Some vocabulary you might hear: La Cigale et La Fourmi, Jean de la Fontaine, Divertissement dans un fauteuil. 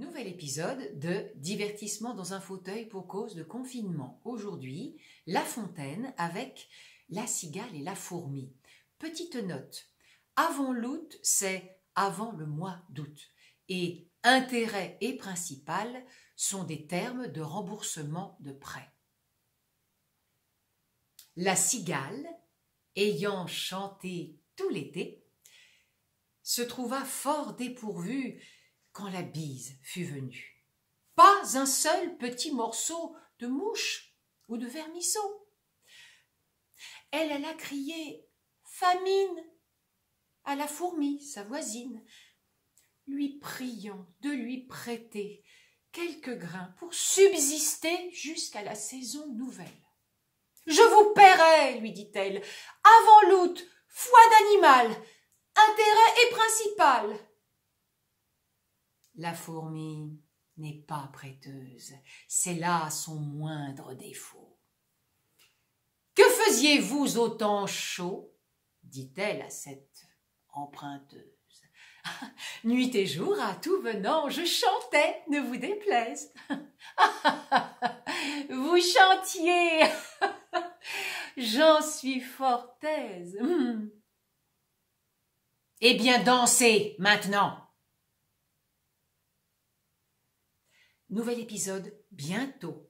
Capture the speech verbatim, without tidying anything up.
Nouvel épisode de Divertissement dans un fauteuil pour cause de confinement. Aujourd'hui, La Fontaine avec La Cigale et La Fourmi. Petite note, avant l'août, c'est avant le mois d'août. Et intérêt et principal sont des termes de remboursement de prêt. La cigale, ayant chanté tout l'été, se trouva fort dépourvue quand la bise fut venue. Pas un seul petit morceau de mouche ou de vermisseau. Elle alla crier « famine » à la fourmi, sa voisine, lui priant de lui prêter quelques grains pour subsister jusqu'à la saison nouvelle. « Je vous paierai, lui dit-elle, avant l'août, foi d'animal, intérêt et principal. » La fourmi n'est pas prêteuse, c'est là son moindre défaut. « Que faisiez-vous au temps chaud ?» dit-elle à cette emprunteuse. « Nuit et jour, à tout venant, je chantais, ne vous déplaise. Vous chantiez, j'en suis fort aise. Mmh. Eh bien, dansez maintenant !» Nouvel épisode bientôt.